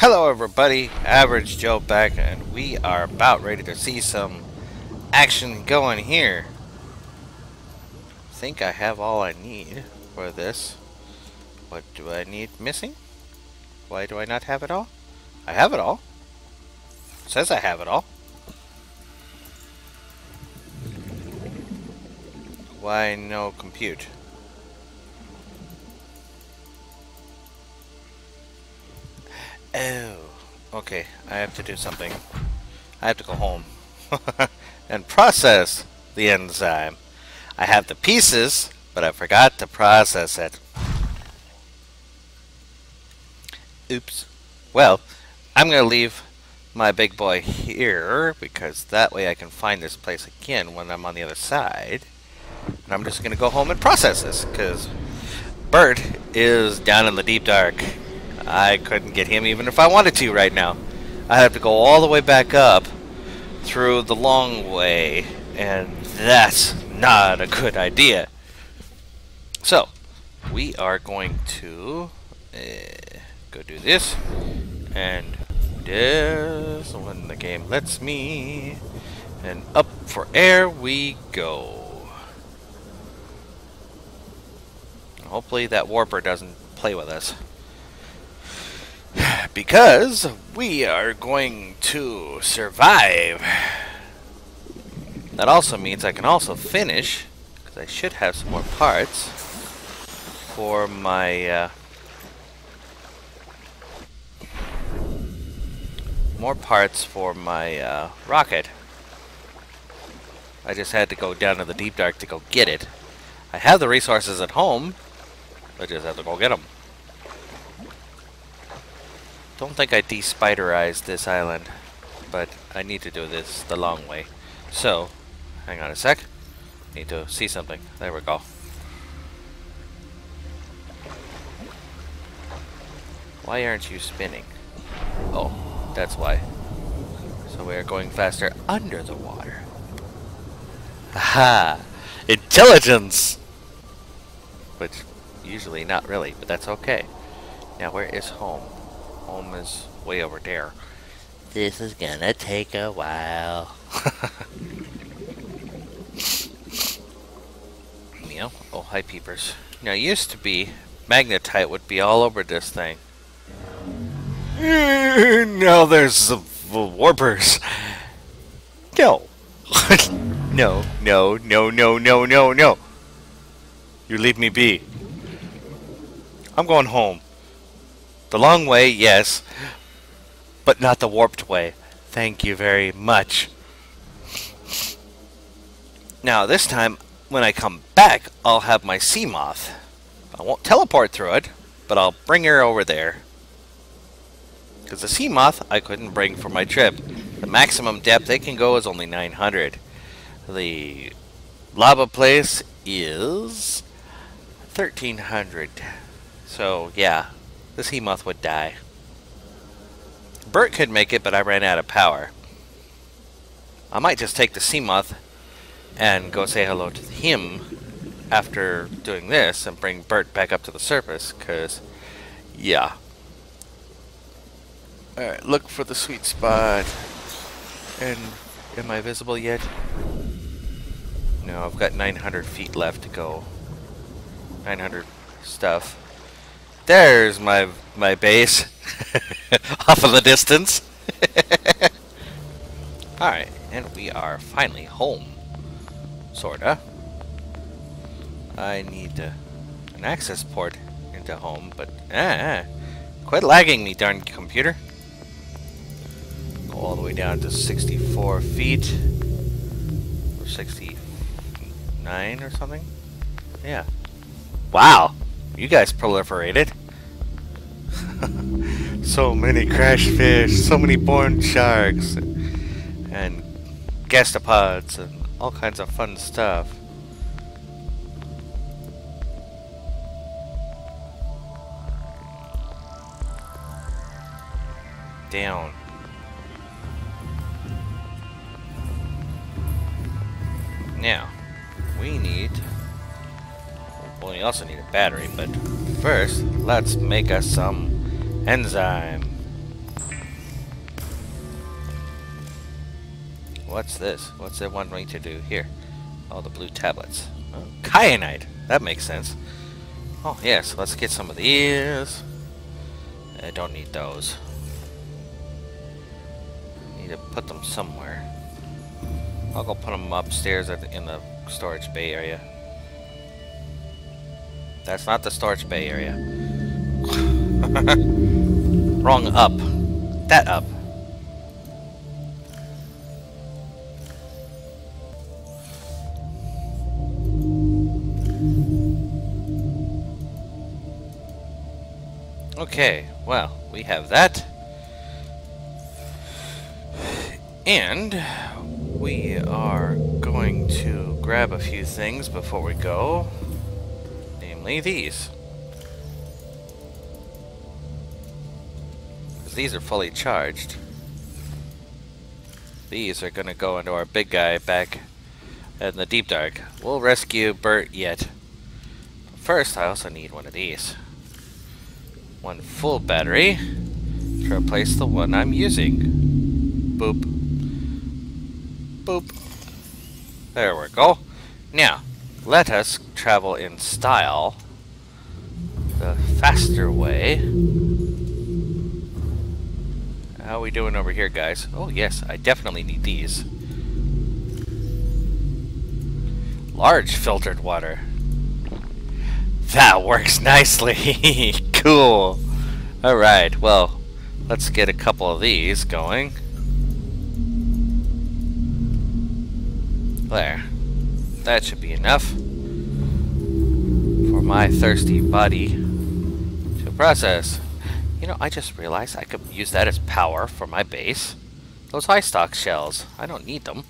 Hello everybody, Average Joe back, and we are about ready to see some action going here. I think I have all I need for this. What do I need missing? Why do I not have it all? I have it all. It says I have it all. Why no compute? Oh, okay, I have to do something. I have to go home and process the enzyme. I have the pieces, but I forgot to process it. Oops. Well, I'm going to leave my big boy here, because that way I can find this place again when I'm on the other side. And I'm just going to go home and process this, because Bert is down in the deep dark. I couldn't get him even if I wanted to right now. I have to go all the way back up through the long way, and that's not a good idea. So, we are going to go do this, and this when the game lets me, and up for air we go. Hopefully that warper doesn't play with us, because we are going to survive. That also means I can also finish, because I should have some more parts for my rocket. I just had to go down to the deep dark to go get it. I have the resources at home, I just have to go get them. Don't think I de-spiderized this island, but I need to do this the long way. So, hang on a sec. Need to see something. There we go. Why aren't you spinning? Oh, that's why. So we are going faster under the water. Aha! Intelligence! Which, usually not really, but that's okay. Now, where is home? Home is way over there. This is gonna take a while. You know, oh, hi peepers. Now, used to be magnetite would be all over this thing. Now there's the warpers. No. No. You leave me be. I'm going home. The long way, yes, but not the warped way. Thank you very much. Now, this time, when I come back, I'll have my Seamoth. I won't teleport through it, but I'll bring her over there. Because the Seamoth I couldn't bring for my trip. The maximum depth they can go is only 900. The lava place is 1300. So, yeah. The Seamoth would die. Bert could make it, but I ran out of power. I might just take the Seamoth and go say hello to him after doing this and bring Bert back up to the surface, because, yeah. Alright, look for the sweet spot. And am I visible yet? No, I've got 900 feet left to go. 900 stuff. There's my base off of the distance. Alright, and we are finally home. Sorta. I need an access port into home, but quit lagging me, darn computer. Go all the way down to 64 feet. Or 69 or something. Yeah. Wow! You guys proliferated. So many crash fish, so many born sharks, and gastropods, and all kinds of fun stuff. Down. Now, we need... Well, we also need a battery, but first, let's make us some enzyme. What's this? What's that one ring to do? Here. All the blue tablets. Oh, kyanite! That makes sense. Oh, yes. Let's get some of these. I don't need those. Need to put them somewhere. I'll go put them upstairs in the storage bay area. That's not the storage bay area. Wrong up. That up. Okay, well, we have that. And we are going to grab a few things before we go. Namely these. Because these are fully charged. These are going to go into our big guy back in the deep dark. We'll rescue Bert yet. First, I also need one of these. One full battery to replace the one I'm using. Boop. Boop. There we go. Now, let us travel in style the faster way. How are we doing over here, guys? Oh, yes, I definitely need these. Large filtered water. That works nicely. Cool. Alright, well, let's get a couple of these going. There. That should be enough for my thirsty body to process. You know, I just realized I could use that as power for my base. Those high stock shells, I don't need them.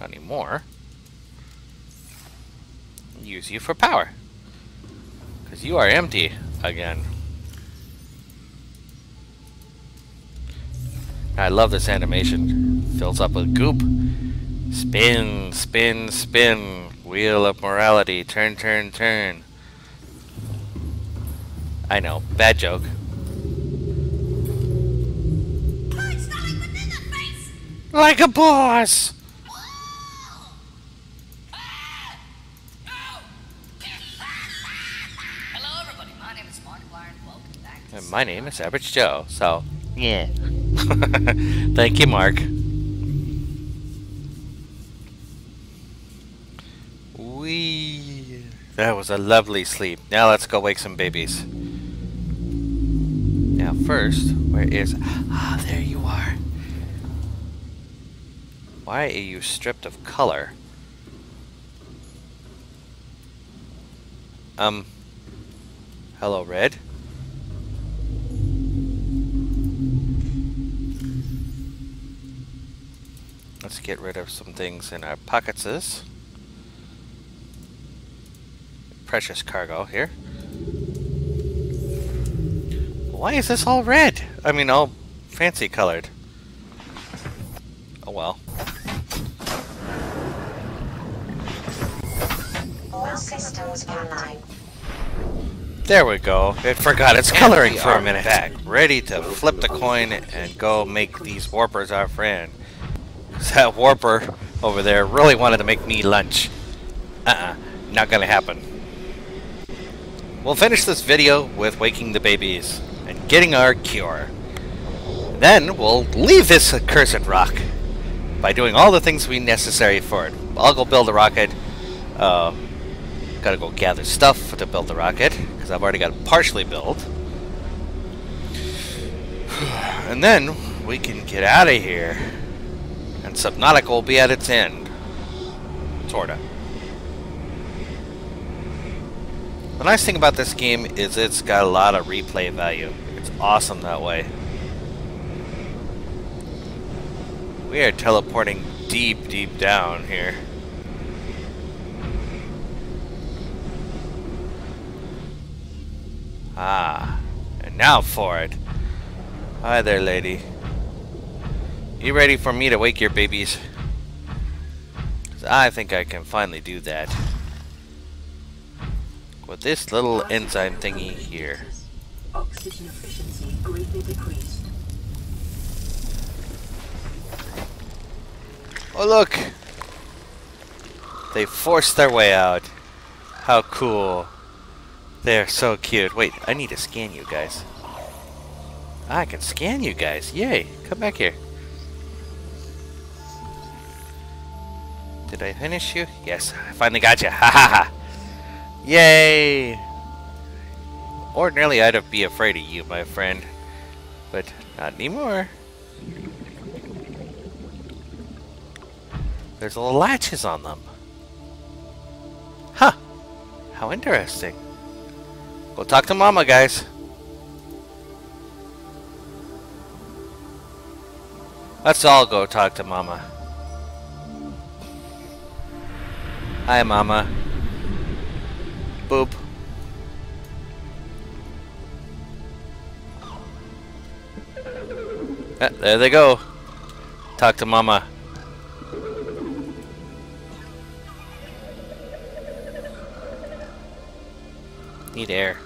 Not anymore. Use you for power. Because you are empty again. I love this animation. Fills up with goop. Spin, spin, spin. Wheel of morality. Turn, turn, turn. I know. Bad joke. Punch the liquid in the face! Like a boss! Ah! Oh! Hello, everybody. My name is Markiplier and welcome back. And my name is Average Joe, so yeah. Thank you, Mark. Wee. That was a lovely sleep. Now let's go wake some babies. Now first, where is... Ah, there you are. Why are you stripped of color? Hello, Red. Let's get rid of some things in our pocketses. Precious cargo here. Why is this all red? I mean, all fancy colored. Oh well. All systems online. There we go. It forgot its coloring for a minute. Back, ready to flip the coin and go make these warpers our friend. That warper over there really wanted to make me lunch. Not gonna happen. We'll finish this video with waking the babies and getting our cure. Then we'll leave this accursed rock by doing all the things we necessary for it. I'll go build a rocket. Gotta go gather stuff to build the rocket because I've already got it partially built. And then we can get out of here. And Subnautica will be at its end. Sorta. The nice thing about this game is it's got a lot of replay value. It's awesome that way. We are teleporting deep, deep down here. Ah. And now for it. Hi there, lady. You ready for me to wake your babies? 'Cause I think I can finally do that. With this little enzyme thingy here. Oxygen efficiency greatly decreased. Oh look! They forced their way out. How cool. They're so cute. Wait, I need to scan you guys. I can scan you guys. Yay! Come back here. Did I finish you? Yes, I finally got you. Ha ha ha! Yay! Ordinarily, I'd be afraid of you, my friend. But not anymore. There's little latches on them. Huh. How interesting. Go talk to Mama, guys. Let's all go talk to Mama. Hi, Mama. Boop. Ah, there they go. Talk to Mama. Need air.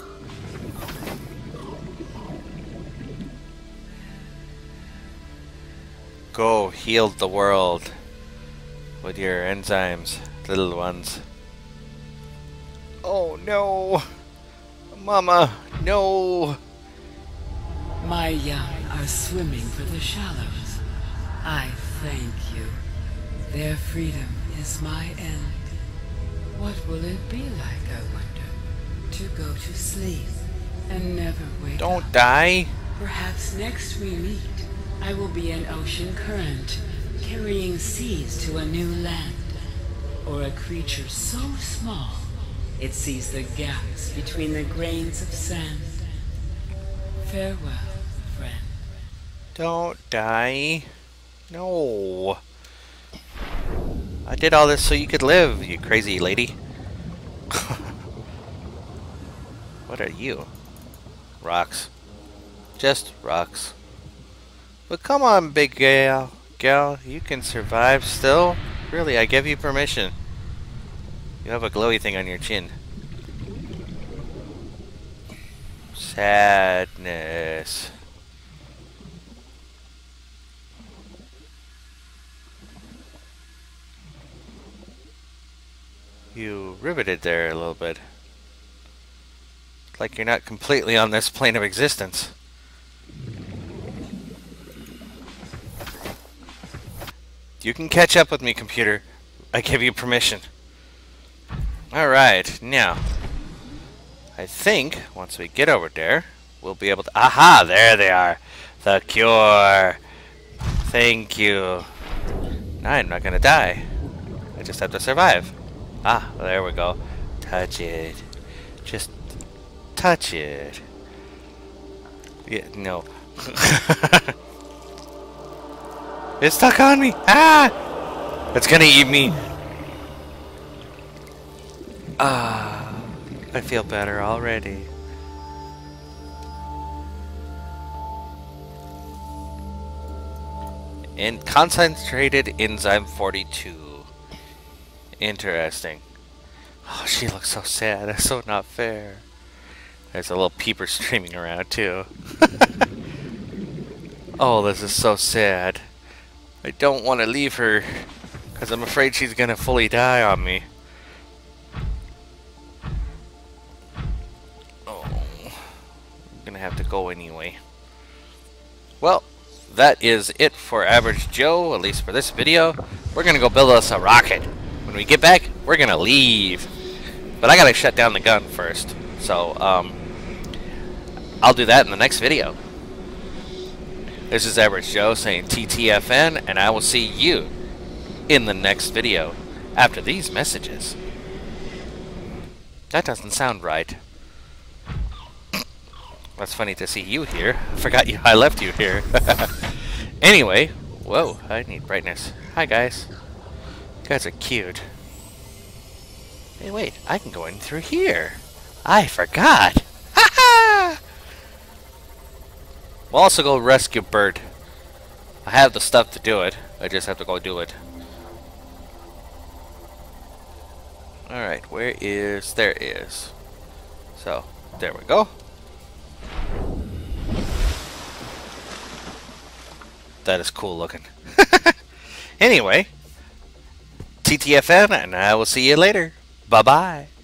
Go heal the world with your enzymes, little ones. Oh no, Mama, no. My young are swimming for the shallows. I thank you. Their freedom is my end. What will it be like, I wonder? To go to sleep and never wake up. Don't die. Perhaps next we meet, I will be an ocean current, carrying seas to a new land. Or a creature so small, it sees the gaps between the grains of sand. Farewell, friend. Don't die. No. I did all this so you could live, you crazy lady. What are you? Rocks. Just rocks. But come on, big gal, you can survive still. Really, I give you permission. You have a glowy thing on your chin. Sadness. You riveted there a little bit. Like you're not completely on this plane of existence. You can catch up with me, computer. I give you permission. Alright, now. I think, once we get over there, we'll be able to... Aha! There they are! The cure! Thank you. Now I'm not gonna die. I just have to survive. Ah, there we go. Touch it. Just... touch it. Yeah, no. It's stuck on me. Ah! It's gonna eat me. Ah, I feel better already. And concentrated enzyme 42. Interesting. Oh, she looks so sad. That's so not fair. There's a little peeper streaming around, too. Oh, this is so sad. I don't want to leave her, because I'm afraid she's going to fully die on me. Oh, I'm going to have to go anyway. Well, that is it for Average Joe, at least for this video. We're going to go build us a rocket. When we get back, we're going to leave. But I got to shut down the gun first. So, I'll do that in the next video. This is Average Joe saying TTFN, and I will see you in the next video after these messages. That doesn't sound right. That's funny to see you here. I forgot you. I left you here. Anyway, whoa, I need brightness. Hi, guys. You guys are cute. Hey, wait, I can go in through here. I forgot. Ha-ha! We'll also go rescue Bert. I have the stuff to do it. I just have to go do it. Alright, where is... there is. So, there we go. That is cool looking. Anyway, CTFN, and I will see you later. Bye-bye.